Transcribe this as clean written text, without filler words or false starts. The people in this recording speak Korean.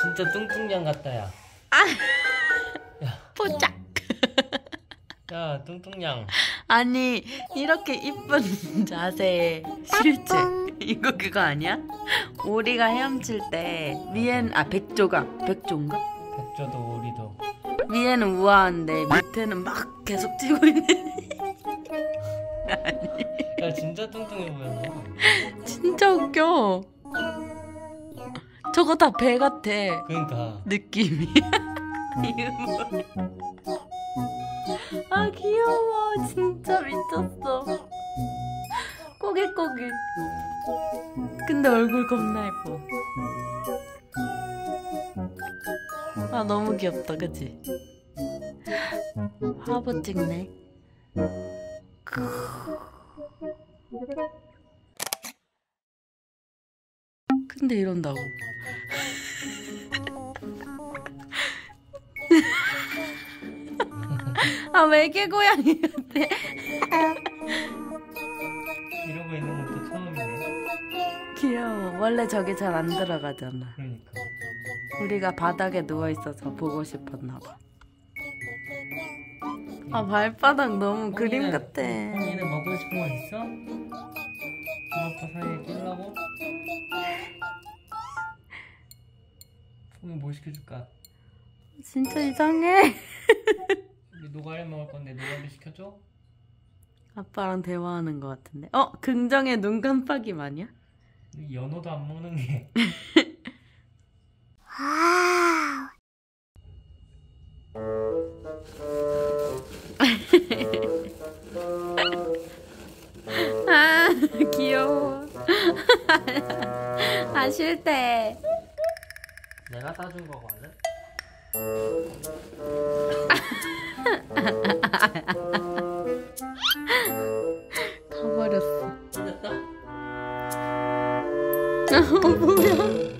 진짜 뚱뚱냥 같다, 야. 아. 야. 포착. 야, 뚱뚱냥. 아니, 이렇게 이쁜 자세에 실제 이거 그거 아니야? 오리가 헤엄칠 때 위엔 백조인가? 백조도 오리도. 위에는 우아한데 밑에는 막 계속 찌고 있는. 아니. 야, 진짜 뚱뚱해 보여. 진짜 웃겨. 저거 다 배 같아. 그러니까. 느낌이. 아, 귀여워. 진짜 미쳤어. 꼬깃꼬깃. 근데 얼굴 겁나 예뻐. 아, 너무 귀엽다, 그치? 화보 찍네. 근데 이런다고. 아, 외계 고양이 같아. 이러고 있는 것도 처음이네. 귀여워. 원래 저게 잘 안 들어가잖아. 그러니까. 우리가 바닥에 누워있어서 보고 싶었나봐. 아, 발바닥 너무 그림 같아. 언니는 먹고 싶은 거 있어? 아빠 사이에 끼려고? 오늘 뭐 시켜줄까? 진짜 이상해. 우리 노가리 먹을 건데 노가리 시켜줘? 아빠랑 대화하는 거 같은데. 어? 긍정의 눈 깜빡임 아니야? 연어도 안 먹는 게. 아, 귀여워. 아, 싫대. 내가 사준 거거든. 가버렸어. 됐다. 아, 뭐야?